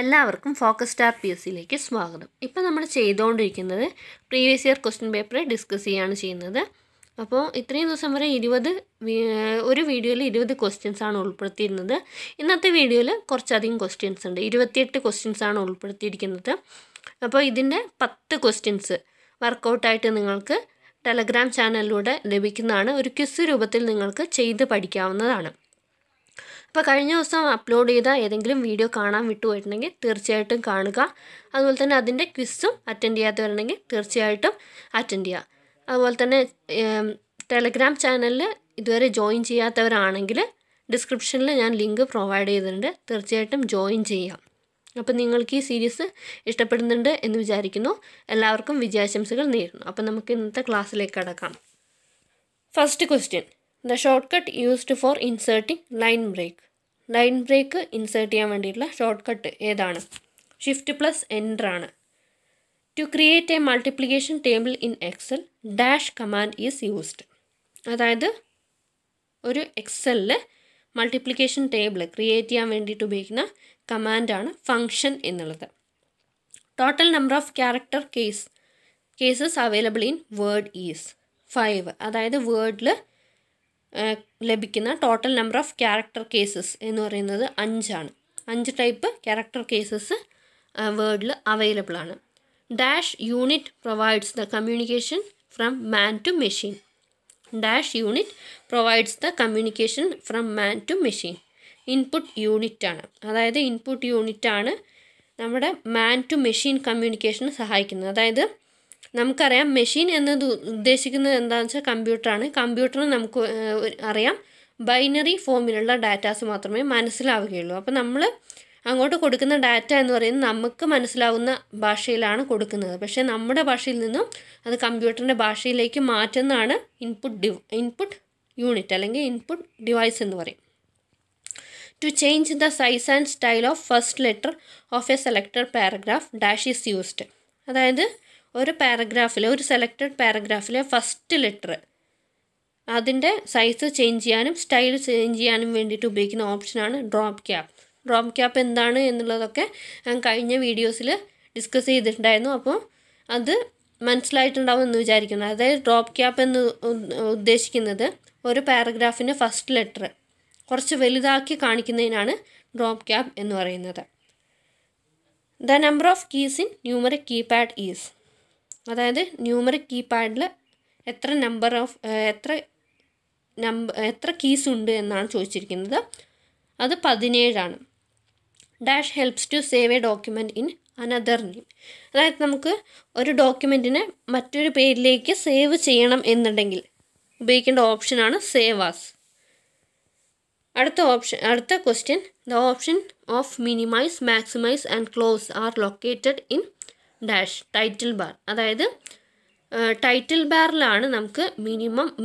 എല്ലാവർക്കും focus tab പിഎസ്സിയിലേക്ക് സ്വാഗതം. ഇപ്പോൾ നമ്മൾ ചെയ്തുകൊണ്ടിരിക്കുന്നത് previous year question paper discuss ചെയ്യാണ് ചെയ്യുന്നത്. അപ്പോൾ ഇത്രയും ദിവസം വരെ ഒരു വീഡിയോയിൽ 20 ക്വസ്റ്റ്യൻസ് ആണ് ഉൾപ്പെടുത്തിയിരുന്നത്. ഇന്നത്തെ വീഡിയോയിൽ കുറച്ചധികം ക്വസ്റ്റ്യൻസ് ഉണ്ട്. 28 ക്വസ്റ്റ്യൻസ് ആണ് ഉൾപ്പെടുത്തിയിരിക്കുന്നത്. അപ്പോൾ ഇതിൻ്റെ 10 ക്വസ്റ്റ്യൻസ് വർക്കൗട്ടായിട്ട് നിങ്ങൾക്ക് ടെലഗ്രാം ചാനലിലൂടെ ലഭിക്കുന്നതാണ്. ഒരു ക്വിസ് രൂപത്തിൽ നിങ്ങൾക്ക് ചെയ്ത് പഠിക്കാവുന്നതാണ്. അപ്പോൾ കഴിഞ്ഞ ദിവസം അപ്ലോഡ് ചെയ്ത ഏതെങ്കിലും വീഡിയോ കാണാൻ വിട്ടുപോയിട്ടുണ്ടെങ്കിൽ തീർച്ചയായിട്ടും കാണുക. അതുപോലെ തന്നെ അതിൻ്റെ ക്വിസും അറ്റൻഡ് ചെയ്യാത്തവരുണ്ടെങ്കിൽ തീർച്ചയായിട്ടും അറ്റൻഡ് ചെയ്യുക. അതുപോലെ തന്നെ ടെലഗ്രാം ചാനലിൽ ഇതുവരെ ജോയിൻ ചെയ്യാത്തവരാണെങ്കിൽ ഡിസ്ക്രിപ്ഷനിൽ ഞാൻ ലിങ്ക് പ്രൊവൈഡ് ചെയ്തിട്ടുണ്ട്, തീർച്ചയായിട്ടും ജോയിൻ ചെയ്യാം. അപ്പോൾ നിങ്ങൾക്ക് ഈ സീരീസ് ഇഷ്ടപ്പെടുന്നുണ്ട് എന്ന് വിചാരിക്കുന്നു. എല്ലാവർക്കും വിജയാശംസകൾ നേരുന്നു. അപ്പോൾ നമുക്ക് ഇന്നത്തെ ക്ലാസ്സിലേക്ക് കടക്കാം. First question, the shortcut used for inserting line break. Line break insert ചെയ്യാൻ വേണ്ടിയിട്ടുള്ള ഷോർട്ട്കട്ട് ഏതാണ്? ഷിഫ്റ്റ് പ്ലസ് എൻ്റർ ആണ്. To create a multiplication table in Excel dash command is used. അതായത് ഒരു എക്സലിൽ മൾട്ടിപ്ലിക്കേഷൻ ടേബിൾ ക്രിയേറ്റ് ചെയ്യാൻ വേണ്ടിയിട്ട് ഉപയോഗിക്കുന്ന കമാൻഡാണ് ഫങ്ഷൻ എന്നുള്ളത്. Total number of character cases available in word is 5. അതായത് വേർഡിൽ ലഭിക്കുന്ന total number of character cases എന്ന് പറയുന്നത് 5 ആണ്. 5 ടൈപ്പ് ക്യാരക്ടർ കേസസ് വേർഡിൽ അവൈലബിൾ ആണ്. Dash unit provides the communication from man to machine. Dash unit provides the communication from man to machine. Input unit ആണ്. അതായത് ഇൻപുട്ട് യൂണിറ്റ് ആണ് നമ്മുടെ മാൻ to machine കമ്മ്യൂണിക്കേഷന് സഹായിക്കുന്നത്. അതായത് നമുക്കറിയാം മെഷീൻ എന്നത് ഉദ്ദേശിക്കുന്നത് എന്താണെന്ന് വെച്ചാൽ കമ്പ്യൂട്ടറാണ്. കമ്പ്യൂട്ടറിന് നമുക്ക് അറിയാം ബൈനറി ഫോമിലുള്ള ഡാറ്റാസ് മാത്രമേ മനസ്സിലാവുകയുള്ളൂ. അപ്പോൾ നമ്മൾ അങ്ങോട്ട് കൊടുക്കുന്ന ഡാറ്റ എന്ന് പറയുന്നത് നമുക്ക് മനസ്സിലാവുന്ന ഭാഷയിലാണ് കൊടുക്കുന്നത്. പക്ഷേ നമ്മുടെ ഭാഷയിൽ നിന്നും അത് കമ്പ്യൂട്ടറിൻ്റെ ഭാഷയിലേക്ക് മാറ്റുന്നതാണ് ഇൻപുട്ട് യൂണിറ്റ് അല്ലെങ്കിൽ ഇൻപുട്ട് ഡിവൈസ് എന്ന് പറയും. To change the size and style of first letter of a selected paragraph dash is used. അതായത് ഒരു പാരഗ്രാഫിലെ ഒരു സെലക്റ്റഡ് പാരഗ്രാഫിലെ ഫസ്റ്റ് ലെറ്റർ അതിൻ്റെ സൈസ് ചേഞ്ച് ചെയ്യാനും സ്റ്റൈൽ ചേഞ്ച് ചെയ്യാനും വേണ്ടിയിട്ട് ഉപയോഗിക്കുന്ന ഓപ്ഷനാണ് ഡ്രോപ്പ് ക്യാപ്പ്. ഡ്രോപ്പ് ക്യാപ്പ് എന്താണ് എന്നുള്ളതൊക്കെ ഞാൻ കഴിഞ്ഞ വീഡിയോസിൽ ഡിസ്കസ് ചെയ്തിട്ടുണ്ടായിരുന്നു. അപ്പോൾ അത് മനസ്സിലായിട്ടുണ്ടാവും എന്ന് വിചാരിക്കുന്നു. അതായത് ഡ്രോപ്പ് ക്യാപ്പ് എന്ന് ഉദ്ദേശിക്കുന്നത് ഒരു പാരഗ്രാഫിൻ്റെ ഫസ്റ്റ് ലെറ്റർ കുറച്ച് വലുതാക്കി കാണിക്കുന്നതിനാണ് ഡ്രോപ്പ് ക്യാപ്പ് എന്ന് പറയുന്നത്. The number of keys in numeric keypad is. അതായത് ന്യൂമറിക് കീപാഡിൽ എത്ര കീസ് ഉണ്ട് എന്നാണ് ചോദിച്ചിരിക്കുന്നത്. അത് 17 ആണ്. Dash helps to save a document in another name. അതായത് നമുക്ക് ഒരു ഡോക്യുമെൻറ്റിനെ മറ്റൊരു പേരിലേക്ക് സേവ് ചെയ്യണം എന്നുണ്ടെങ്കിൽ ഉപയോഗിക്കേണ്ട ഓപ്ഷനാണ് സേവ് ആസ്. അടുത്ത question, the option of minimise maximise and close are located in dash title bar. അതായത് ടൈറ്റിൽ ബാറിലാണ് നമുക്ക്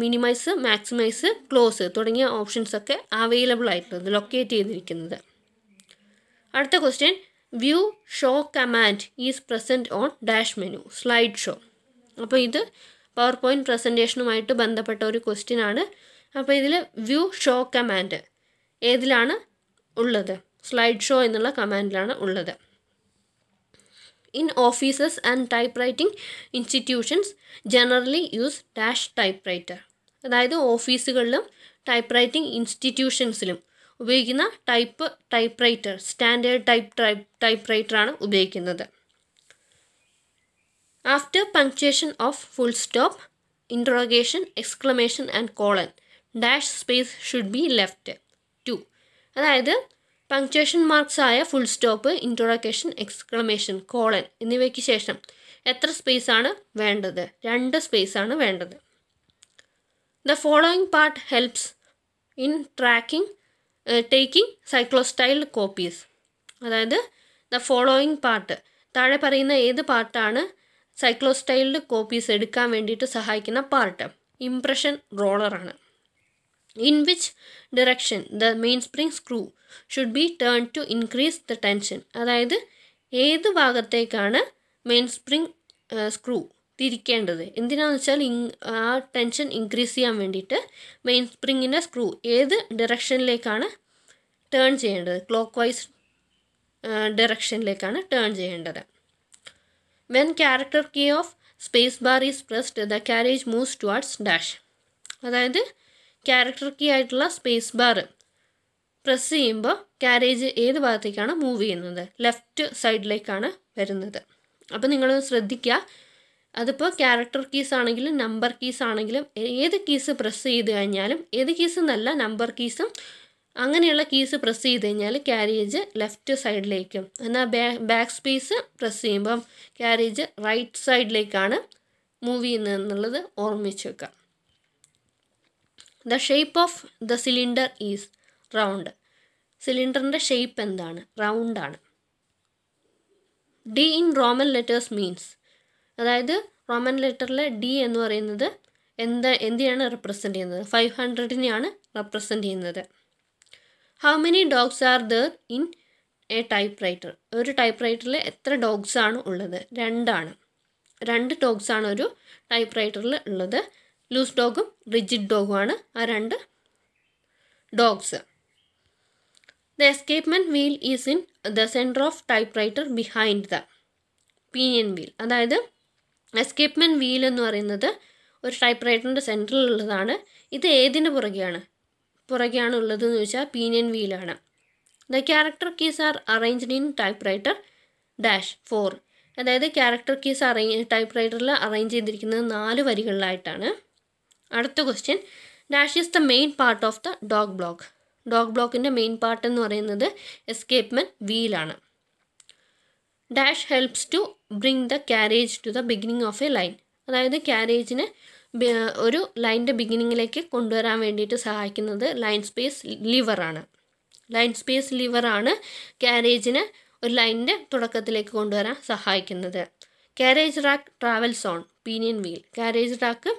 മിനിമൈസ് മാക്സിമൈസ് ക്ലോസ് തുടങ്ങിയ ഓപ്ഷൻസൊക്കെ അവൈലബിൾ ആയിട്ടുള്ളത്, ലൊക്കേറ്റ് ചെയ്തിരിക്കുന്നത്. അടുത്ത question, view show command is present on dash menu slide show. അപ്പോൾ ഇത് power point പ്രസൻറ്റേഷനുമായിട്ട് ബന്ധപ്പെട്ട ഒരു ക്വസ്റ്റ്യൻ ആണ്. അപ്പോൾ ഇതിൽ വ്യൂ ഷോ കമാൻഡ് ഏതിലാണ് ഉള്ളത്? സ്ലൈഡ് ഷോ എന്നുള്ള കമാൻഡിലാണ് ഉള്ളത്. In offices and typewriting institutions generally use dash typewriter. അതായത് ഓഫീസുകളിലും ടൈപ്പ്റൈറ്റിംഗ് ഇൻസ്റ്റിറ്റ്യൂഷൻസിലും ഉപയോഗിക്കുന്ന ടൈപ്പ്റൈറ്റർ സ്റ്റാൻഡേർഡ് ടൈപ്പ്റൈറ്ററാണ് ഉപയോഗിക്കുന്നത്. After punctuation of full stop interrogation exclamation and colon dash space should be left 2. അതായത് പങ്ക്ച്വേഷൻ മാർക്സ് ആയ full stop interrogation exclamation colon എന്നിവയ്ക്ക് ശേഷം എത്ര സ്പേസാണ് വേണ്ടത്? 2 സ്പേസാണ് വേണ്ടത്. The following part helps in taking cyclostyled copies. അതായത് ദ ഫോളോയിങ് പാർട്ട് താഴെ പറയുന്ന ഏത് പാർട്ടാണ് സൈക്ലോസ്റ്റൈൽഡ് കോപ്പീസ് എടുക്കാൻ വേണ്ടിയിട്ട് സഹായിക്കുന്ന പാർട്ട്? ഇംപ്രഷൻ റോളറാണ്. In which direction the mainspring screw should be turned to increase the tension? അതായത് ഏത് ഭാഗത്തേക്കാണ് മെയിൻസ്പ്രിംഗ് സ്ക്രൂ തിരിക്കേണ്ടത്? എന്തിനാണെന്ന് വെച്ചാൽ ആ ടെൻഷൻ ഇൻക്രീസ് ചെയ്യാൻ വേണ്ടിയിട്ട് മെയിൻസ്പ്രിങ്ങിൻ്റെ സ്ക്രൂ ഏത് ഡയറക്ഷനിലേക്കാണ് ടേൺ ചെയ്യേണ്ടത്? Clockwise directionilekku turn cheyendathu. When character key of space bar is pressed, the carriage moves towards dash. That is character key aayittulla space bar press cheyumbo carriage edu bhagathekana move cheynathu, left side lekana varunathu. Appo ningal shraddhikka adippo character keys aanengilum number keys aanengilum edu keys press cheyidu kannalum edu keys nalla number keys anganeyulla keys press cheyidu kannal carriage left side lekkum enna backspace press cheyumbo carriage right side lekana move cheynennallathu ormichukka. The shape of the cylinder is round. Cylinder inde shape endana round aanu. D in Roman letters means അതായത് Roman ലെറ്ററിലെ D എന്ന് പറയുന്നത് എന്തിനാണ് represent ചെയ്യുന്നത് 500-നെയാണ് represent ചെയ്യുന്നത്. How many dogs are there in a typewriter? ഒരു type റൈറ്ററിൽ എത്ര ഡോഗ്സ് ആണ് ഉള്ളത്? രണ്ടാണ്. രണ്ട് ഡോഗ്സ് ആണ് ഒരു ടൈപ്പ് റൈറ്ററിൽ ഉള്ളത്. ലൂസ് ഡോഗും റിജിഡ് ഡോഗുമാണ് ആ രണ്ട് dogs. The escapement wheel is in the centre of typewriter behind the pinion wheel. അതായത് എസ്കേപ്മെന്റ് വീൽ എന്ന് പറയുന്നത് ഒരു ടൈപ്പ് റൈറ്ററിൻ്റെ സെൻറ്ററിലുള്ളതാണ്. ഇത് ഏതിൻ്റെ പുറകെയാണ് ഉള്ളതെന്ന് ചോദിച്ചാൽ പീനിയൻ വീലാണ്. The character keys are arranged in typewriter dash 4. അതായത് ക്യാരക്ടർ കീസ് ടൈപ്പ് റൈറ്ററിൽ അറേഞ്ച് ചെയ്തിരിക്കുന്നത് 4 വരികളിലായിട്ടാണ്. അടുത്ത question, dash is the main part of the dog block. Dog ബ്ലോക്കിൻ്റെ മെയിൻ പാർട്ട് എന്ന് പറയുന്നത് എസ്കേപ്മെന്റ് വീലാണ്. Dash helps to bring the carriage to the beginning of a line. അതായത് ക്യാരേജിനെ ഒരു ലൈൻ്റെ ബിഗിനിങ്ങിലേക്ക് കൊണ്ടുവരാൻ വേണ്ടിയിട്ട് സഹായിക്കുന്നത് ലൈൻ സ്പേസ് ലിവറാണ് ക്യാരേജിനെ ഒരു ലൈൻ്റെ തുടക്കത്തിലേക്ക് കൊണ്ടുവരാൻ സഹായിക്കുന്നത്. Carriage rack travels on pinion wheel. Carriage rack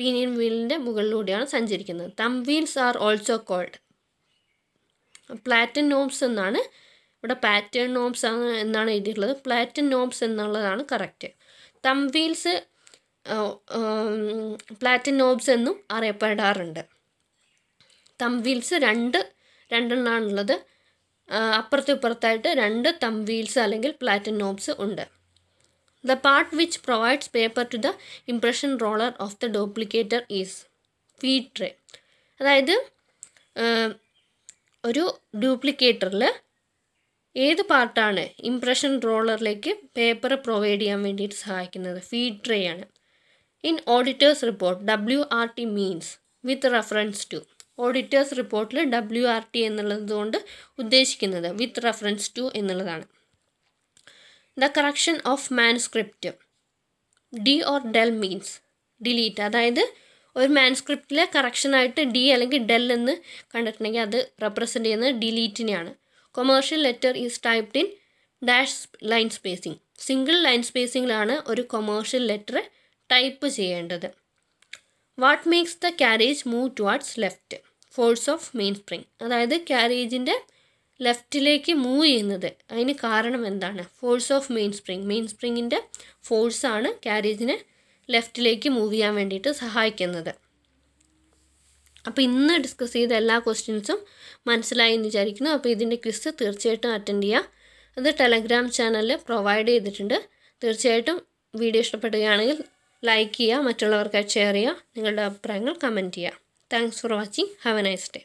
pinion വീലിൻ്റെ മുകളിലൂടെയാണ് സഞ്ചരിക്കുന്നത്. Thumb wheels are also called platen knobs എന്നാണ് ഇവിടെ പാറ്റേൺ നോബ്സ് ആണ് എന്നാണ് എഴുതിയിട്ടുള്ളത്. പ്ലാറ്റിൻ നോബ്സ് എന്നുള്ളതാണ് കറക്റ്റ്. തം വീൽസ് പ്ലാറ്റിൻ നോബ്സ് എന്നും അറിയപ്പെടാറുണ്ട്. തം വീൽസ് രണ്ടെണ്ണാണുള്ളത്. അപ്പുറത്തും ഇപ്പുറത്തായിട്ട് 2 തം വീൽസ് അല്ലെങ്കിൽ പ്ലാറ്റിൻ നോബ്സ് ഉണ്ട്. The part which provides paper to the impression roller of the duplicator is feed tray. അതായത് ഒരു ഡ്യൂപ്ലിക്കേറ്ററിൽ ഏത് പാർട്ടാണ് ഇംപ്രഷൻ റോളറിലേക്ക് പേപ്പർ പ്രൊവൈഡ് ചെയ്യാൻ വേണ്ടിയിട്ട് സഹായിക്കുന്നത്? ഫീഡ് ട്രേ ആണ്. In auditors report WRT means with reference to. Auditors റിപ്പോർട്ടിൽ WRT എന്നുള്ളതുകൊണ്ട് ഉദ്ദേശിക്കുന്നത് വിത്ത് റെഫറൻസ് ടു എന്നുള്ളതാണ്. The correction of manuscript D or del means delete. അതായത് ഒരു മാനുസ്ക്രിപ്റ്റിലെ കറക്ഷനായിട്ട് D അല്ലെങ്കിൽ ഡെൽ എന്ന് കണ്ടിട്ടുണ്ടെങ്കിൽ അത് റെപ്രസെൻ്റ് ചെയ്യുന്നത് ഡിലീറ്റിനെയാണ്. Commercial letter is typed in dash line spacing. Single line സ്പേസിങ്ങിലാണ് ഒരു കൊമേഴ്ഷ്യൽ ലെറ്റർ ടൈപ്പ് ചെയ്യേണ്ടത്. What makes the carriage move towards left? Force of main spring. അതായത് ക്യാരേജിൻ്റെ ലെഫ്റ്റിലേക്ക് മൂവ് ചെയ്യുന്നത് അതിന് കാരണം എന്താണ്? Force of main spring. Main സ്പ്രിങ്ങിൻ്റെ ഫോഴ്സാണ് ക്യാരേജിനെ ലെഫ്റ്റിലേക്ക് മൂവ് ചെയ്യാൻ വേണ്ടിയിട്ട് സഹായിക്കുന്നത്. അപ്പോൾ ഇന്ന് ഡിസ്കസ് ചെയ്ത എല്ലാ ക്വസ്റ്റ്യൻസും മനസ്സിലായി എന്ന് വിചാരിക്കുന്നു. അപ്പോൾ ഇതിൻ്റെ ക്വിസ് തീർച്ചയായിട്ടും അറ്റൻഡ് ചെയ്യുക. അത് ടെലഗ്രാം ചാനലിൽ പ്രൊവൈഡ് ചെയ്തിട്ടുണ്ട്. തീർച്ചയായിട്ടും വീഡിയോ ഇഷ്ടപ്പെടുകയാണെങ്കിൽ ലൈക്ക് ചെയ്യുക, മറ്റുള്ളവർക്കായി ഷെയർ ചെയ്യുക, നിങ്ങളുടെ അഭിപ്രായങ്ങൾ കമൻറ്റ് ചെയ്യുക. Thanks for watching. Have a nice day.